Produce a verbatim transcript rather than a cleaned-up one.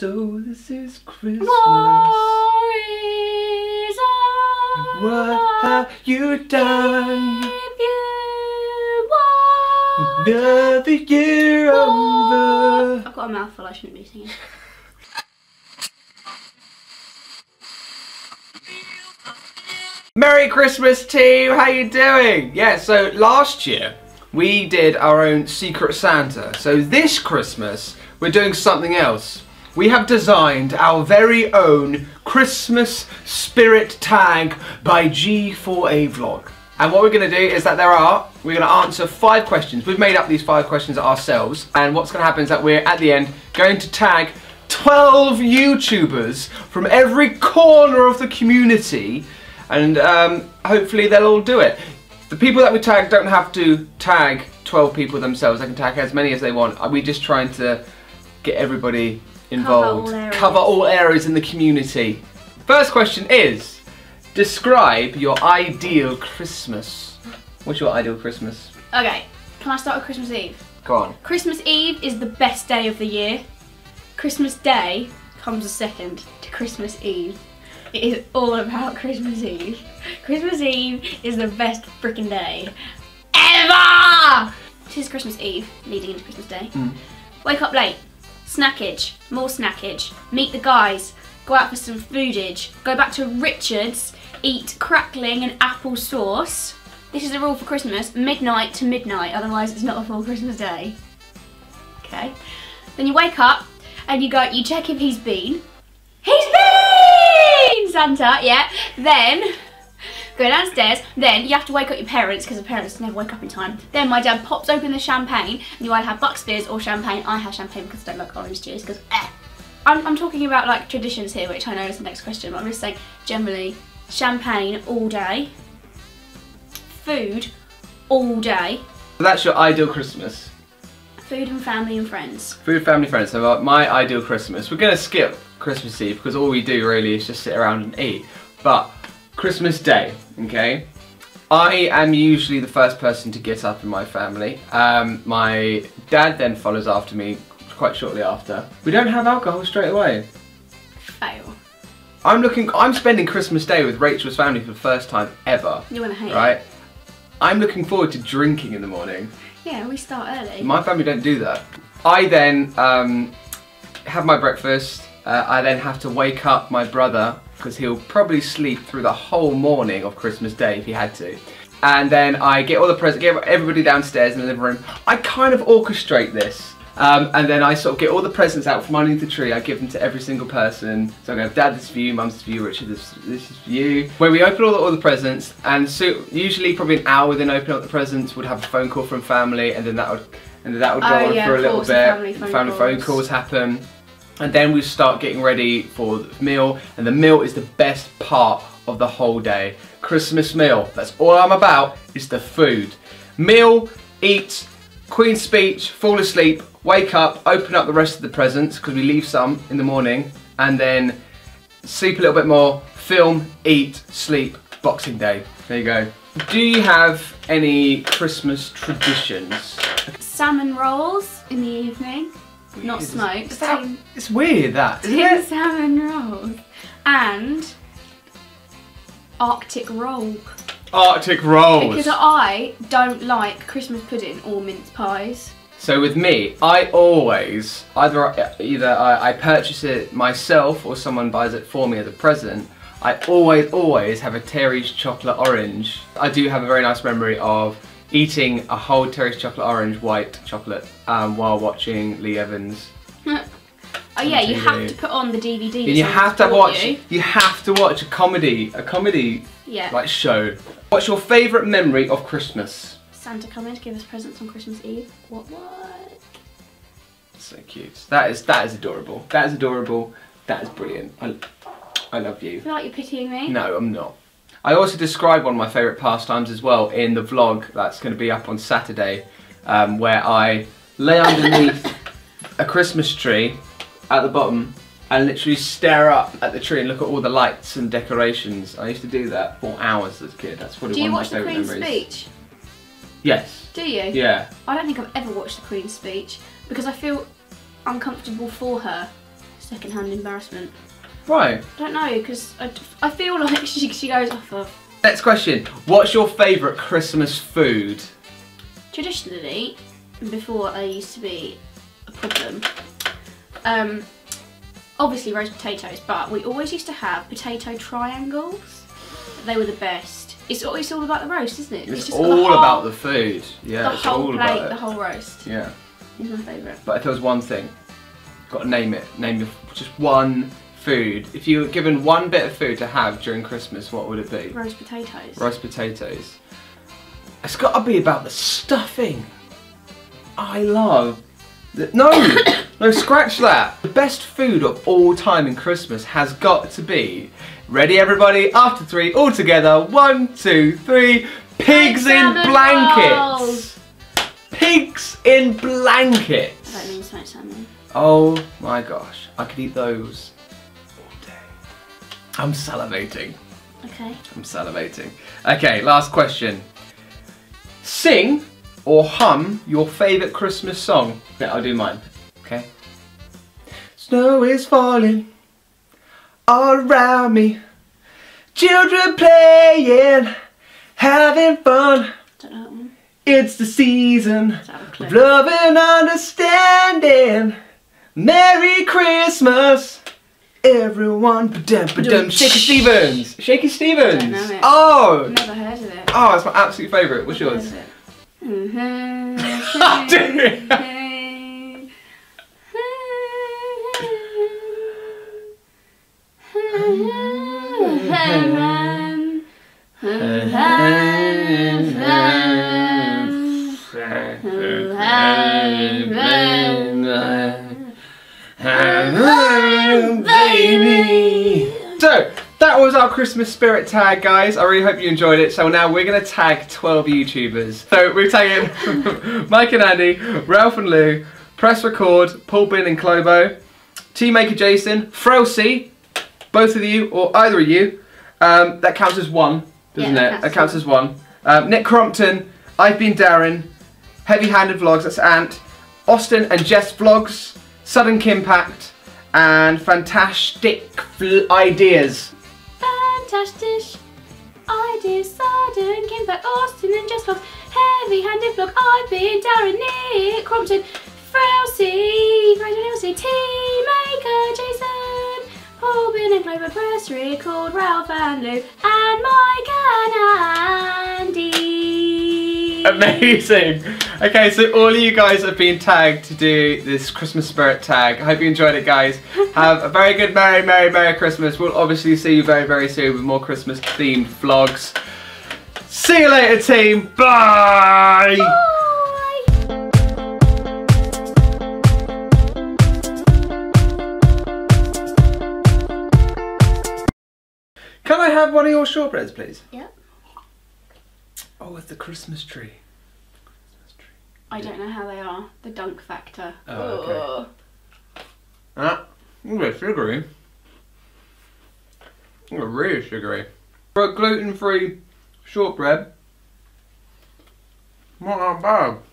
So this is Christmas. What have you done? You another year over. I've got a mouthful, I shouldn't be singing. Merry Christmas team, how you doing? Yeah, so last year we did our own Secret Santa. So this Christmas we're doing something else. We have designed our very own Christmas Spirit Tag by G four A Vlog. And what we're going to do is that there are, we're going to answer five questions. We've made up these five questions ourselves. And what's going to happen is that we're, at the end, going to tag twelve YouTubers from every corner of the community. And um, hopefully they'll all do it. The people that we tag don't have to tag twelve people themselves. They can tag as many as they want. We're just trying to get everybody involved. Cover all, Cover all areas in the community. First question is, describe your ideal Christmas. What's your ideal Christmas? Okay, can I start with Christmas Eve? Go on. Christmas Eve is the best day of the year. Christmas Day comes a second to Christmas Eve. It is all about Christmas Eve. Christmas Eve is the best freaking day ever! This is Christmas Eve, leading into Christmas Day. Mm. Wake up late. Snackage, more snackage, meet the guys, go out for some foodage, go back to Richard's, eat crackling and apple sauce. This is a rule for Christmas, midnight to midnight, otherwise it's not a full Christmas day. Okay. Then you wake up and you go, you check if he's been. He's been! Santa, yeah. Then, go downstairs, then you have to wake up your parents because the parents never wake up in time. Then my dad pops open the champagne and you either have Bucks Fizz or champagne. I have champagne because I don't like orange juice because eh. I'm, I'm talking about like traditions here, which I know is the next question, but I'm just saying generally champagne all day, food all day. So that's your ideal Christmas? Food and family and friends. Food, family, friends. So my ideal Christmas, we're going to skip Christmas Eve because all we do really is just sit around and eat. But Christmas Day, okay? I am usually the first person to get up in my family. Um, my dad then follows after me quite shortly after. We don't have alcohol straight away. Fail. I'm looking, I'm spending Christmas Day with Rachel's family for the first time ever. You're gonna hate it. Right? I'm looking forward to drinking in the morning. Yeah, we start early. My family don't do that. I then um, have my breakfast. Uh, I then have to wake up my brother because he'll probably sleep through the whole morning of Christmas Day if he had to. And then I get all the presents, get everybody downstairs in the living room. I kind of orchestrate this. Um, and then I sort of get all the presents out from underneath the tree. I give them to every single person. So I'm going to have Dad, this is for you, Mum's this for you, Richard, this, this is for you. When we open all the, all the presents, and so usually probably an hour within opening up the presents, we'd have a phone call from family, and then that would, and then that would go oh, on yeah, for a little bit. Family phone, family phone calls. calls happen. And then we start getting ready for the meal, and the meal is the best part of the whole day. Christmas meal, that's all I'm about, is the food. Meal, eat, Queen's speech, fall asleep, wake up, open up the rest of the presents, because we leave some in the morning, and then sleep a little bit more, film, eat, sleep, Boxing Day. There you go. Do you have any Christmas traditions? Salmon rolls in the evening. Not smoked. It's, tin, it's weird that, isn't tin it? Salmon rolls and Arctic roll. Arctic rolls. Because I don't like Christmas pudding or mince pies. So with me, I always either either I, I purchase it myself or someone buys it for me as a present. I always always have a Terry's chocolate orange. I do have a very nice memory of eating a whole Terry's chocolate orange, white chocolate, um, while watching Lee Evans. Oh yeah, you have to put on the D V D. And you have to watch. You. you have to watch a comedy, a comedy yeah. like show. What's your favourite memory of Christmas? Santa coming to give us presents on Christmas Eve. What what? So cute. That is that is adorable. That is adorable. That is brilliant. I, I love you. I feel like you're pitying me. No, I'm not. I also describe one of my favourite pastimes as well in the vlog that's going to be up on Saturday, um, where I lay underneath a Christmas tree at the bottom and literally stare up at the tree and look at all the lights and decorations. I used to do that for hours as a kid. That's probably one of my favourite memories. Do you watch the Queen's speech? Yes. Do you? Yeah. I don't think I've ever watched the Queen's speech because I feel uncomfortable for her. secondhand embarrassment. Right. I don't know, because I, I feel like she, she goes off of. Next question. What's your favourite Christmas food? Traditionally, before I used to be a problem, um, obviously roast potatoes, but we always used to have potato triangles. They were the best. It's, it's all about the roast, isn't it? It's, it's just all the whole, about the food. Yeah, the it's whole all plate, about it. The whole roast. Yeah. Is my favourite. But if there was one thing, got to name it. Name your, just one food. If you were given one bit of food to have during Christmas, what would it be? Roast potatoes. Roast potatoes. It's got to be about the stuffing. I love. The, no, no, scratch that. The best food of all time in Christmas has got to be. Ready, everybody? After three, all together. One, two, three. Pigs in blankets. Rolls. Pigs in blankets. I don't mean smoked salmon. Oh my gosh, I could eat those all day. I'm salivating. Okay. I'm salivating. Okay, last question. Sing or hum your favourite Christmas song. Yeah, I'll do mine. Okay. Snow is falling all around me. Children playing, having fun. Don't know that one. It's the season of love and understanding. Merry Christmas, everyone. Shaky Stevens. Shaky Stevens. I don't know it. Oh. I've never heard of it. Oh, it's my absolute favourite. What's yours? So that was our Christmas spirit tag, guys. I really hope you enjoyed it. So now we're gonna tag twelve YouTubers. So we're tagging Mike and Andy, Ralph and Lou, Press Record, Paul Bin and Clobo, Team Maker Jason, Frelsi, both of you or either of you. Um, that counts as one, doesn't yeah, it? That counts as one. Um, Nick Crompton, I've Been Darren, Heavy Handed Vlogs, that's Ant, Austin and Jess Vlogs, Sudden Kimpact, and Fantashtick Ideas. Fantashtick Ideas, Sudden Kimpact, Austin and Jess Vlogs, Heavy Handed Vlog, I've Been Darren, Nick Crompton, Frowsie, Nilsie, Team Maker Jason, Paul Bin and Clobo, Press Record, Ralph and Lou, and Mike and Andy. Amazing. Okay, so all of you guys have been tagged to do this Christmas spirit tag. I hope you enjoyed it, guys. Have a very good Merry, Merry, Merry Christmas. We'll obviously see you very, very soon with more Christmas themed vlogs. See you later, team. Bye. Bye. Can I have one of your shortbreads, please? Yep. Oh, it's the Christmas tree. I don't know how they are. The dunk factor. Oh, okay. Ugh. Ah, they're sugary. They're really sugary. For a gluten-free shortbread, not that bad.